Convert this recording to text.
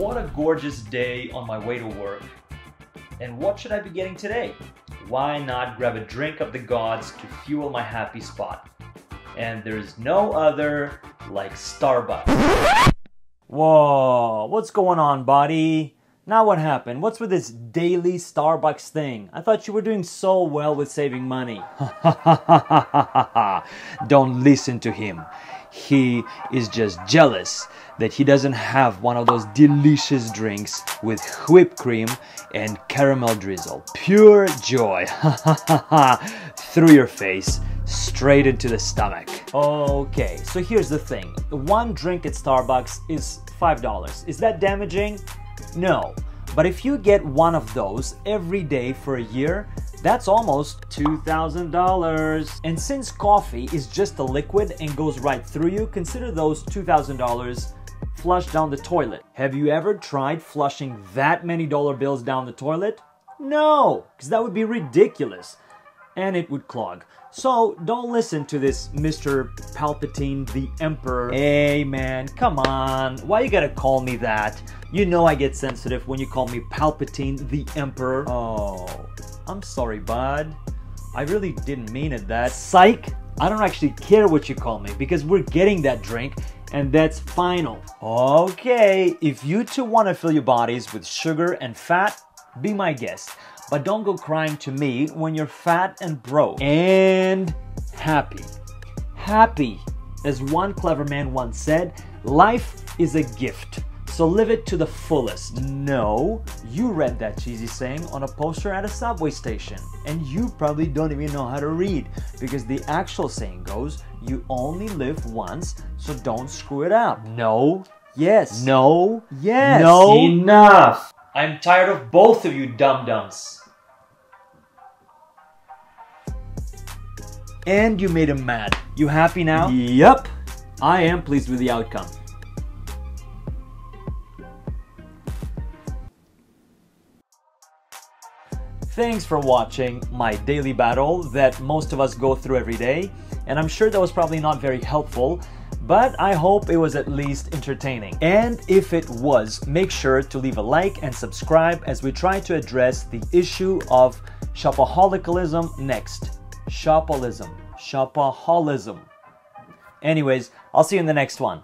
What a gorgeous day on my way to work. And what should I be getting today? Why not grab a drink of the gods to fuel my happy spot? And there's no other like Starbucks. Whoa, what's going on, buddy? Now what happened? What's with this daily Starbucks thing? I thought you were doing so well with saving money. Don't listen to him. He is just jealous that he doesn't have one of those delicious drinks with whipped cream and caramel drizzle. Pure joy. Through your face, straight into the stomach. Okay, so here's the thing. One drink at Starbucks is $5. Is that damaging? No. But if you get one of those every day for a year, that's almost $2,000. And since coffee is just a liquid and goes right through you, consider those $2,000 flushed down the toilet. Have you ever tried flushing that many dollar bills down the toilet? No, because that would be ridiculous and it would clog. So don't listen to this Mr. Palpatine the Emperor. Hey man, come on, why you gotta call me that? You know I get sensitive when you call me Palpatine the Emperor. Oh, I'm sorry, bud. I really didn't mean it that. Psych! I don't actually care what you call me because we're getting that drink and that's final. Okay, if you two want to fill your bodies with sugar and fat, be my guest. But don't go crying to me when you're fat and broke. And happy. Happy. As one clever man once said, life is a gift. So live it to the fullest. No, you read that cheesy saying on a poster at a subway station. And you probably don't even know how to read because the actual saying goes, you only live once, so don't screw it up. No. Yes. No. Yes. No. Enough. I'm tired of both of you dum-dums. And you made him mad. You happy now? Yep. I am pleased with the outcome. Thanks for watching my daily battle that most of us go through every day, and I'm sure that was probably not very helpful, but I hope it was at least entertaining. And if it was, make sure to leave a like and subscribe as we try to address the issue of shopaholicism next. Shopaholicism. Anyways, I'll see you in the next one.